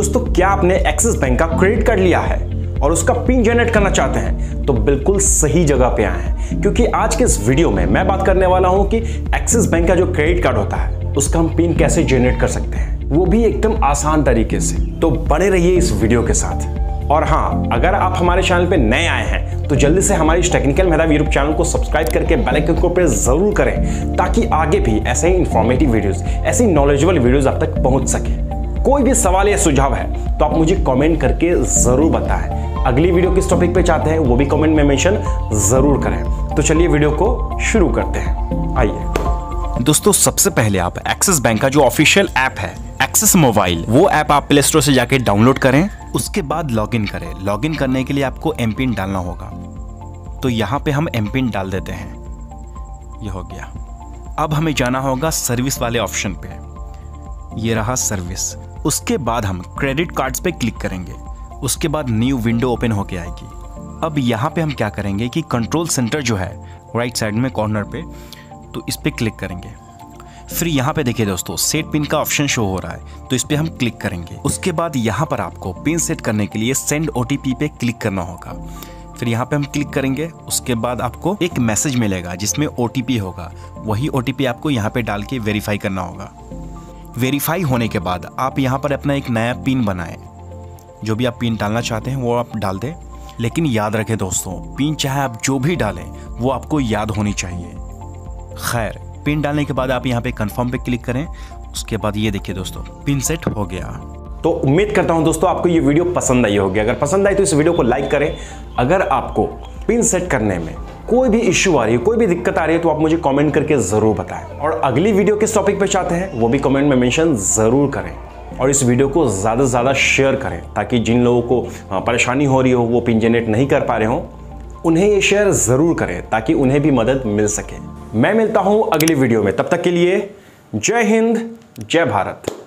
दोस्तों, क्या आपने एक्सिस बैंक का क्रेडिट कार्ड लिया है और उसका पिन जनरेट करना चाहते हैं तो बिल्कुल सही जगह पे आए हैं, क्योंकि आज के इस वीडियो में मैं बात करने वाला हूं कि एक्सिस बैंक का जो क्रेडिट कार्ड होता है उसका हम पिन कैसे जनरेट कर सकते हैं, वो भी एकदम आसान तरीके से। तो बने रहिए इस वीडियो के साथ। और हाँ, अगर आप हमारे चैनल पर नए आए हैं तो जल्दी से हमारे इस टेक्निकल मेहताब यूट्यूब चैनल को सब्सक्राइब करके बेल आइकन को प्रेस जरूर करें, ताकि आगे भी ऐसे ही इंफॉर्मेटिव वीडियोस, ऐसे नॉलेजेबल वीडियोस आप तक पहुंच सके। कोई भी सवाल या सुझाव है तो आप मुझे कमेंट करके जरूर बताएं। अगली वीडियो किस टॉपिक पे चाहते हैं वो भी कमेंट में मेंशन जरूर करें। तो चलिए वीडियो को शुरू करते हैं, आइए। दोस्तों, सबसे पहले आप एक्सिस बैंक का जो ऑफिशियल ऐप है एक्सिस मोबाइल, वो ऐप आप प्ले स्टोर से जाके डाउनलोड करें। उसके बाद लॉगिन करें। लॉगिन करने के लिए आपको एमपिन डालना होगा, तो यहाँ पे हम एमपिन डाल देते हैं। यह हो गया। अब हमें जाना होगा सर्विस वाले ऑप्शन पे, ये रहा सर्विस। उसके बाद हम क्रेडिट कार्ड्स पे क्लिक करेंगे। उसके बाद न्यू विंडो ओपन होके आएगी। अब यहाँ पे हम क्या करेंगे कि कंट्रोल सेंटर जो है राइट साइड में कॉर्नर पे, तो इस पर क्लिक करेंगे। फिर यहाँ पे देखिए दोस्तों, सेट पिन का ऑप्शन शो हो रहा है, तो इस पर हम क्लिक करेंगे। उसके बाद यहाँ पर आपको पिन सेट करने के लिए सेंड OTP पे क्लिक करना होगा। फिर यहाँ पे हम क्लिक करेंगे। उसके बाद आपको एक मैसेज मिलेगा जिसमें OTP होगा। वही OTP आपको यहाँ पे डाल के वेरीफाई करना होगा। वेरीफाई होने के बाद आप यहाँ पर अपना एक नया पिन बनाएं। जो भी आप पिन डालना चाहते हैं वो आप डाल दें। लेकिन याद रखें दोस्तों, पिन चाहे आप जो भी डालें वो आपको याद होनी चाहिए। खैर, पिन डालने के बाद आप यहाँ पे कंफर्म पे क्लिक करें। उसके बाद ये देखिए दोस्तों, पिन सेट हो गया। तो उम्मीद करता हूँ दोस्तों आपको ये वीडियो पसंद आई होगी। अगर पसंद आई तो इस वीडियो को लाइक करें। अगर आपको पिन सेट करने में कोई भी इश्यू आ रही है, कोई भी दिक्कत आ रही है, तो आप मुझे कमेंट करके ज़रूर बताएं। और अगली वीडियो किस टॉपिक पे चाहते हैं वो भी कमेंट में मेंशन ज़रूर करें। और इस वीडियो को ज़्यादा से ज़्यादा शेयर करें, ताकि जिन लोगों को परेशानी हो रही हो, वो पिन जनरेट नहीं कर पा रहे हों, उन्हें ये शेयर ज़रूर करें, ताकि उन्हें भी मदद मिल सके। मैं मिलता हूँ अगली वीडियो में, तब तक के लिए जय हिंद, जय भारत।